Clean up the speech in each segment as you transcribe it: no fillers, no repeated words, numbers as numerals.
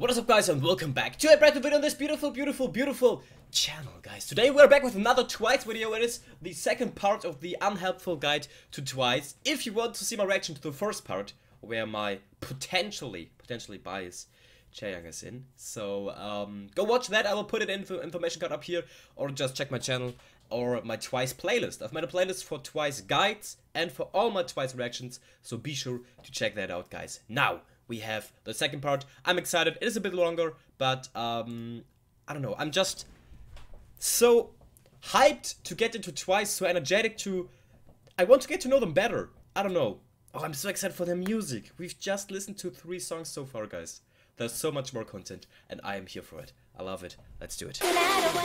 What is up, guys, and welcome back to a brand new video on this beautiful channel, guys. Today we're back with another TWICE video. It is the second part of the unhelpful guide to TWICE. If you want to see my reaction to the first part, where my potentially biased Chaeyoung is in, so go watch that. I will put it in the information card up here, or just check my channel or my TWICE playlist. I've made a playlist for TWICE guides and for all my TWICE reactions, so be sure to check that out, guys. Now we have the second part. I'm excited. It is a bit longer, but I don't know. I'm just so hyped to get into TWICE, so energetic to... I want to get to know them better. I don't know. Oh, I'm so excited for their music. We've just listened to 3 songs so far, guys. There's so much more content, and I am here for it. I love it. Let's do it. Oh,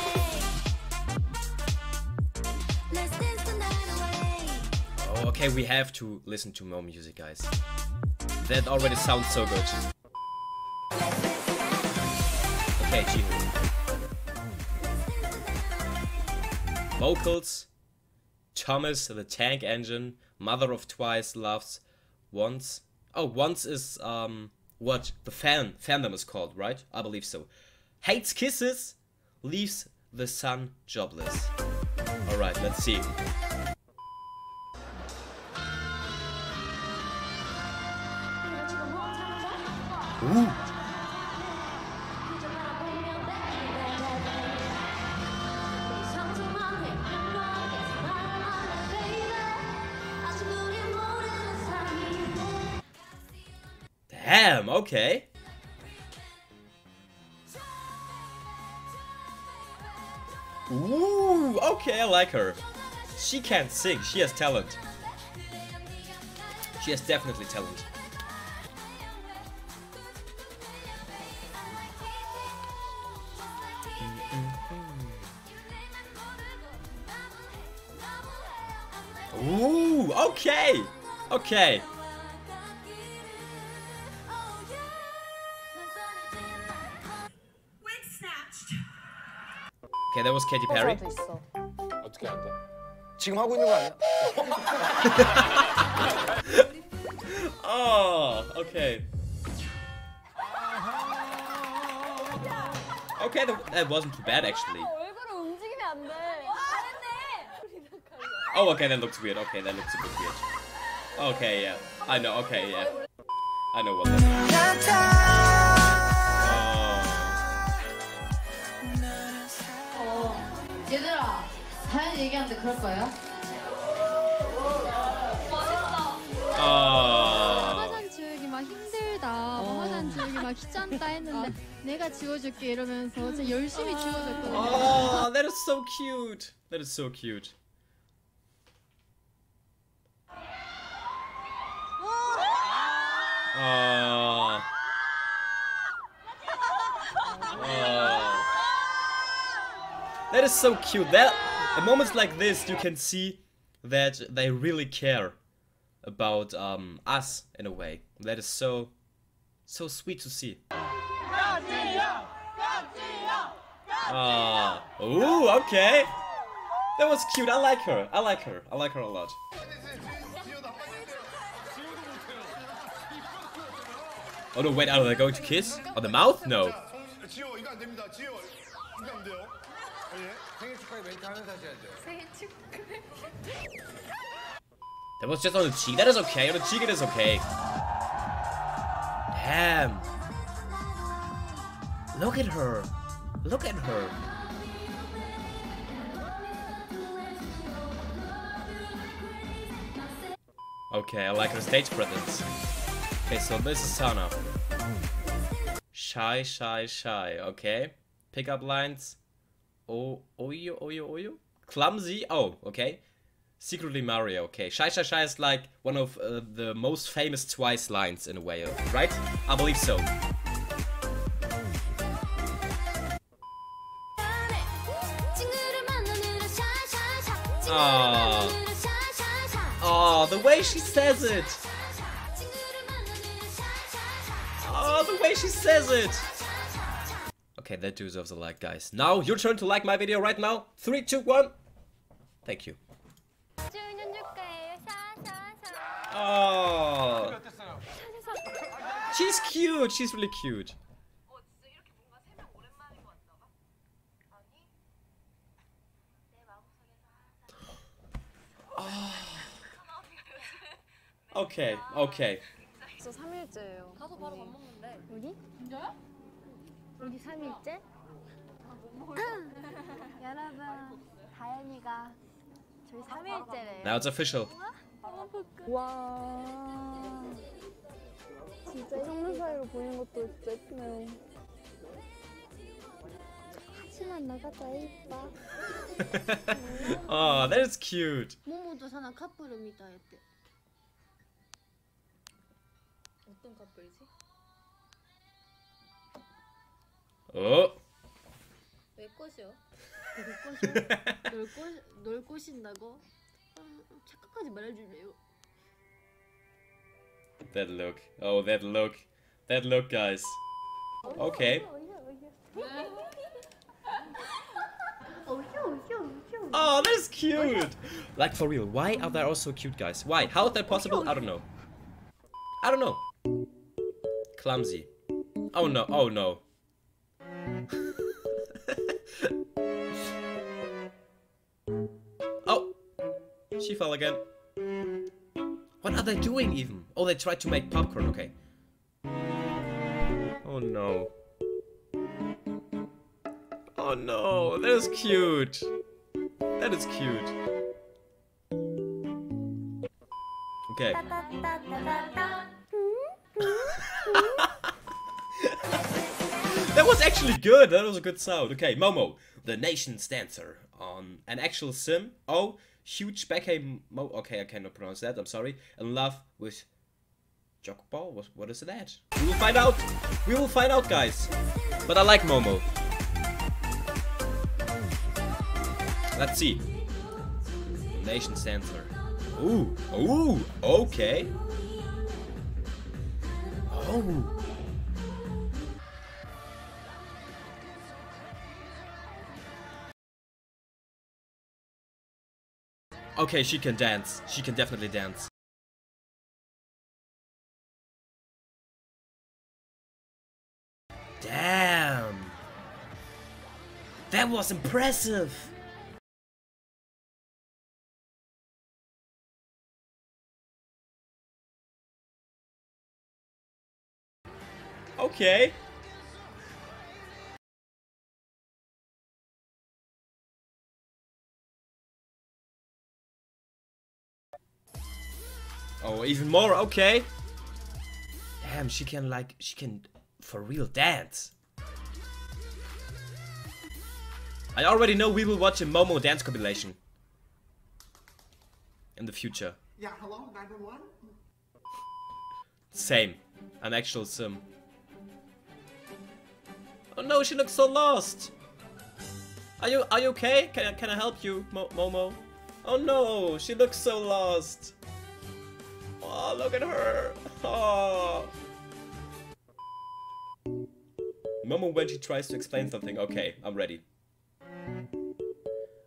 okay, we have to listen to more music, guys. That already sounds so good. Okay, Jihoon. Vocals. Thomas, the tank engine. Mother of TWICE loves Once. Oh, Once is what the fandom is called, right? I believe so. Hates kisses. Leaves the son jobless. Alright, let's see. Ooh. Damn, okay. Ooh, okay, I like her. She can sing, she has talent. She has definitely talent. Ooh, okay, okay. Okay, that was Katy Perry. Oh, okay. Okay, that wasn't too bad, actually. Oh, okay, that looks weird. Okay, that looks a bit weird. Okay, yeah. I know, okay, yeah. I know what that is. Oh. 얘들아, 자연 얘기하는데 그럴 거예요? 화장 지우기 막 힘들다. 화장 지우기 막 귀찮다 했는데 내가 지워줄게 이러면서 진짜 열심히 지워줬거든요. Oh, that is so cute. That is so cute. That is so cute. That at moments like this you can see that they really care about us in a way. That is so sweet to see. Ooh, okay. That was cute. I like her. I like her. I like her a lot. Oh no, wait, are they going to kiss? On the mouth? No. That was just on the cheek? That is okay, on the cheek it is okay. Damn. Look at her. Look at her. Okay, I like her stage presence. Okay, so this is Sana. Shy, shy, shy. Okay. Pickup lines. Oh, oyo, oyo, oyo. Clumsy. Oh, okay. Secretly Mario. Okay. Shy, shy, shy is like one of the most famous TWICE lines in a way, right? I believe so. Oh. Oh, the way she says it. The way she says it. Okay, that deserves a like, guys. Now your turn to like my video right now. 3, 2, 1. Thank you. Oh, she's cute. She's really cute. Okay, okay. 벌써 3일째예요. 가서 바로 밥 먹는데. 여기? 진짜요? 여기 3일째? 여러분, 다현이가 저희 3일째래요. Now it's official. 와. 진짜 정문 사이로 보이는 것도 진짜 예쁘네요. 하지만 내가 더 예뻐. Oh, that is cute. 모모도 사나 커플을 믿어야 돼. 어떤 커플이지? 어? 왜 꼬셔? 널 꼬신다고? 착각하지 말아줄래요? That look. Oh, that look. That look, guys. Okay. Oh, that's cute! Like, for real, why are they all so cute, guys? Why? How is that possible? I don't know. I don't know. Clumsy. Oh no, oh no. Oh! She fell again. What are they doing even? Oh, they tried to make popcorn, okay. Oh no. Oh no, that is cute. That is cute. Okay. That was actually good. That was a good sound. Okay, Momo, the nation's dancer on an actual sim. Oh, huge backhand. Okay, I cannot pronounce that. I'm sorry. In love with Jokball. What is that? We will find out. We will find out, guys. But I like Momo. Let's see. The nation's dancer. Ooh. Ooh. Okay. Oh. Okay, she can dance. She can definitely dance. Damn! That was impressive! Okay. Oh, even more, okay. Damn, she can like, she can for real dance. I already know we will watch a Momo dance compilation in the future. Yeah, hello, 911? Same, an actual sim. Oh no, she looks so lost. Are you okay? Can I help you, Momo? Oh no, she looks so lost. Oh, look at her! Oh. Momo when she tries to explain something. Okay, I'm ready.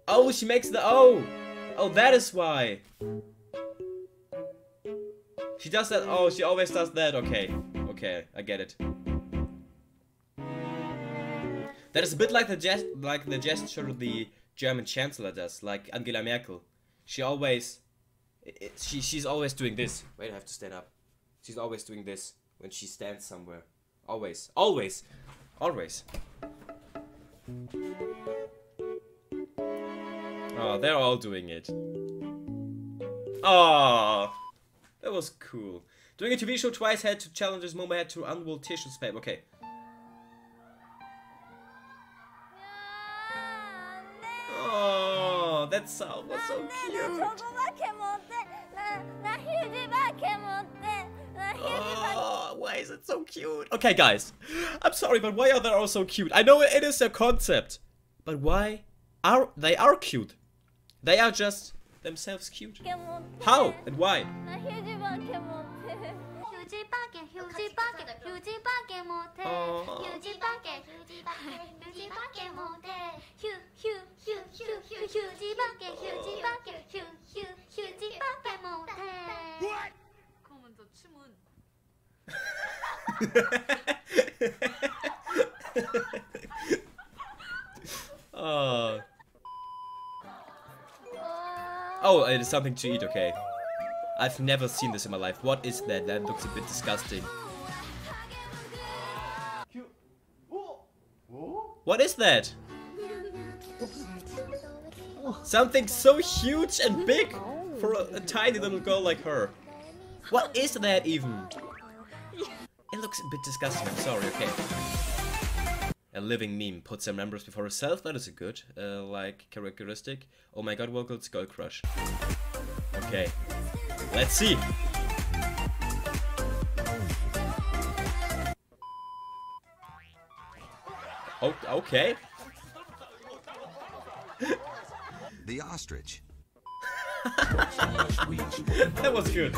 Oh, she makes the O! Oh, that is why! She does that. Oh, she always does that. Okay, okay, I get it. That is a bit like the gesture the German Chancellor does, like Angela Merkel. She always... She's always doing this. Wait, I have to stand up. She's always doing this when she stands somewhere. Always. Always. Always. Oh, they're all doing it. Oh, that was cool. Doing a TV show TWICE had to challenges Momo had to unroll tissue paper. Okay. Oh, that sound was so cute. Oh, why is it so cute? Okay, guys, I'm sorry, but why are they all so cute? I know it is a concept, but why are they are cute? They are just themselves cute. How and why? What? Oh. Oh, it is something to eat, okay. I've never seen this in my life. What is that? That looks a bit disgusting. What is that? Something so huge and big for a tiny little girl like her. What is that even? It looks a bit disgusting, I'm sorry, okay. A living meme. Put some numbers before herself, that is a good, like, characteristic. Oh my god, welcome to Girl Crush. Okay, let's see. Oh, okay. The ostrich. That was good.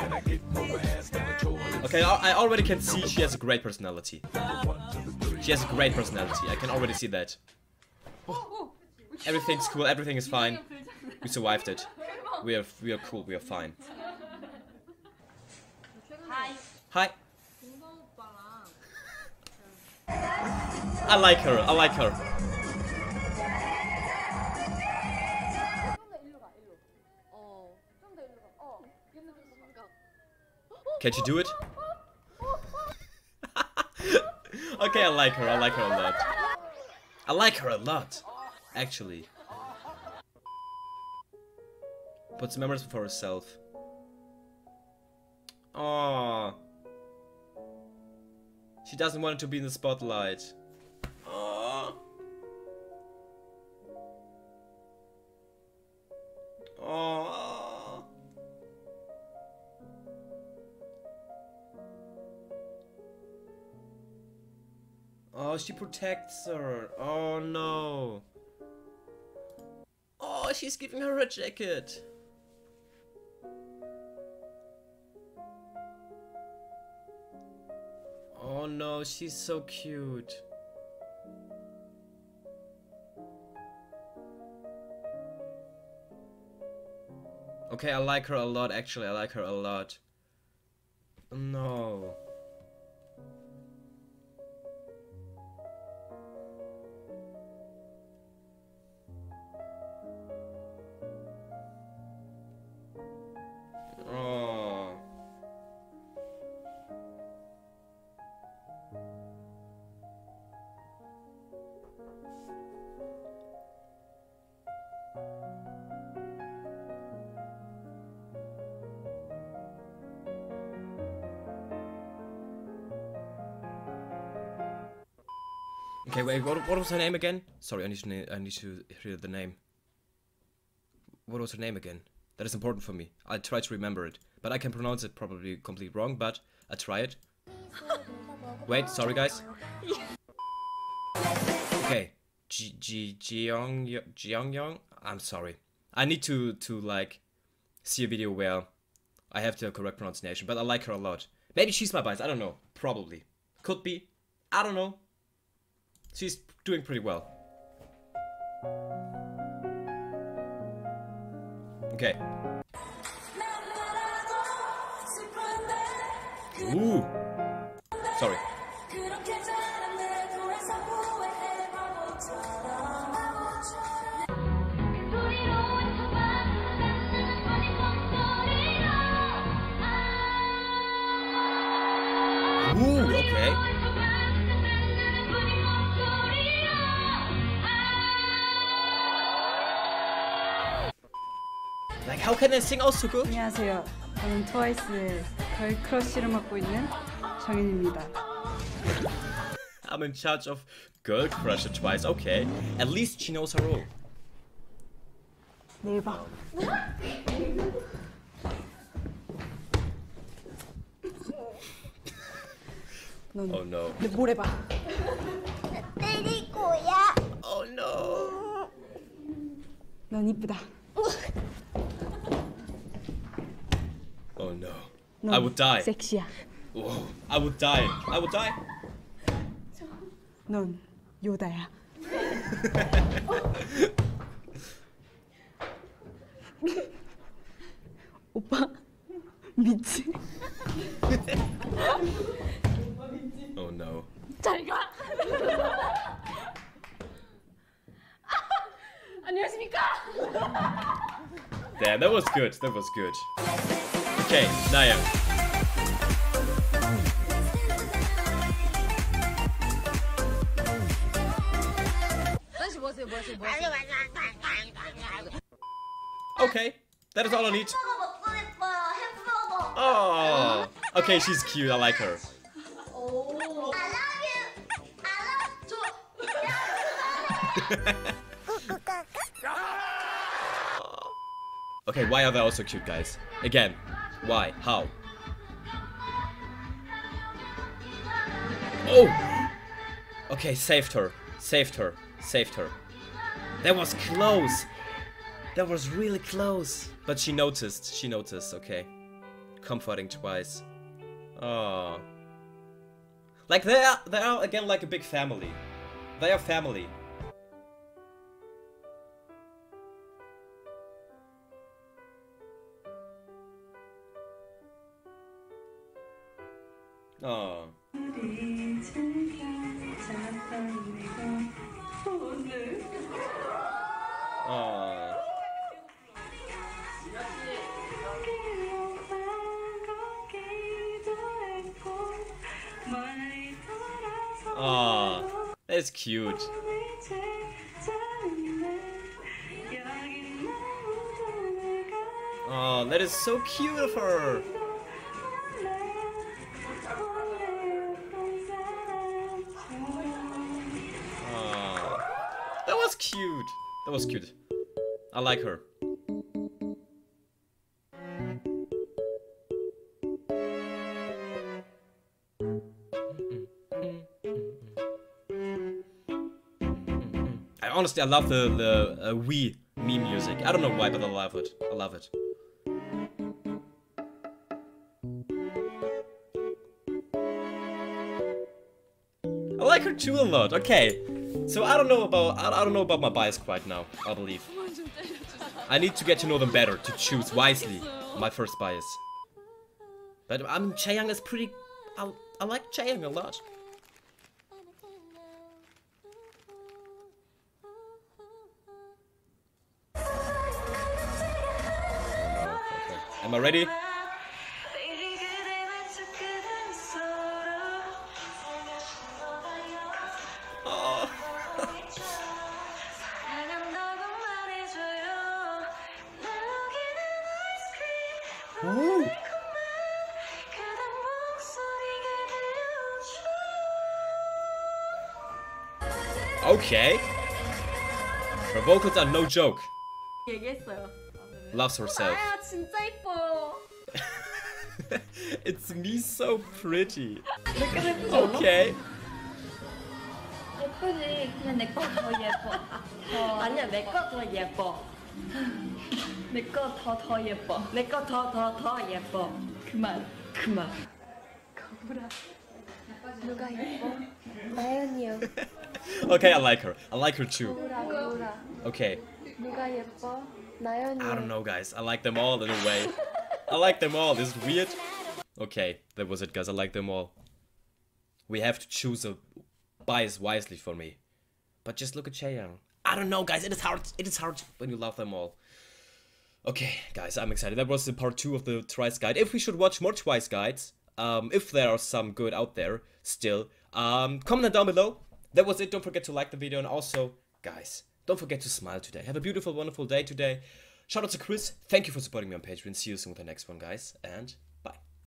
Okay, I already can see she has a great personality. She has a great personality. I can already see that. Everything's cool. Everything is fine. We survived it. We are cool. We are fine. Hi. Hi. I like her. I like her. Can she do it? Okay, I like her. I like her a lot. I like her a lot, actually. Puts memories for herself. Aww. She doesn't want to be in the spotlight. Aww. Aww. Oh, she protects her. Oh no. Oh, she's giving her a jacket. Oh no, she's so cute. Okay, I like her a lot, actually. I like her a lot. No. Okay, wait, what was her name again? Sorry, I need to hear the name. What was her name again? That is important for me. I try to remember it. But I can pronounce it probably completely wrong, but I try it. Wait, sorry guys. Okay. Chaeyoung? I'm sorry. I need to like see a video where I have the correct pronunciation, but I like her a lot. Maybe she's my bias, I don't know. Probably. Could be. I don't know. She's doing pretty well. Okay. Ooh. Sorry. Ooh, okay. How can I sing also good? 안녕하세요. 저는 트와이스의 걸 크러쉬를 맡고 있는 정인입니다. I'm in charge of Girl Crush at TWICE. Okay. At least she knows her role. 내일 봐. Oh no. 내 모레 봐. 때릴 거야. Oh no. 넌 이쁘다. Oh no. I would die. 섹시야. Whoa. I would die. I would die. 넌 요다야. 오빠 미치. Oh no. 잘 가. 안녕하십니까? Damn, that was good. That was good. Okay, Naya. Okay, that is all I need. Oh, okay, she's cute. I like her. Oh. I love you. Okay, why are they also cute, guys? Again, why? How? Oh. Okay, saved her. Saved her. Saved her. That was close. That was really close. But she noticed. She noticed. Okay. Comforting twice. Oh. Like they are again like a big family. They are family. Oh. Oh. Aww, oh, that's cute. Oh, that is so cute of her. Oh, that was cute. That was cute. I like her. Honestly, I love the Wii meme music. I don't know why, but I love it. I love it. I like her too a lot. Okay, so I don't know about my bias quite now. I believe I need to get to know them better to choose wisely my first bias. But I mean, Chaeyoung is pretty. I like Chaeyoung a lot. Am I ready? Oh. Ooh. Okay. Her vocals are no joke. Loves herself. It's me, so pretty. Okay. Okay, I like her. I like her too. Okay. I don't know, guys. I like them all in a way. I like them all. This is weird. Okay, that was it, guys. I like them all. We have to choose a bias wisely for me. But just look at Chaeyoung. I don't know, guys. It is hard. It is hard when you love them all. Okay, guys. I'm excited. That was the part 2 of the TWICE guide. If we should watch more TWICE guides, if there are some good out there still, comment down below. That was it. Don't forget to like the video. And also, guys, don't forget to smile today. Have a beautiful, wonderful day today. Shout out to Chris. Thank you for supporting me on Patreon. See you soon with the next one, guys. And...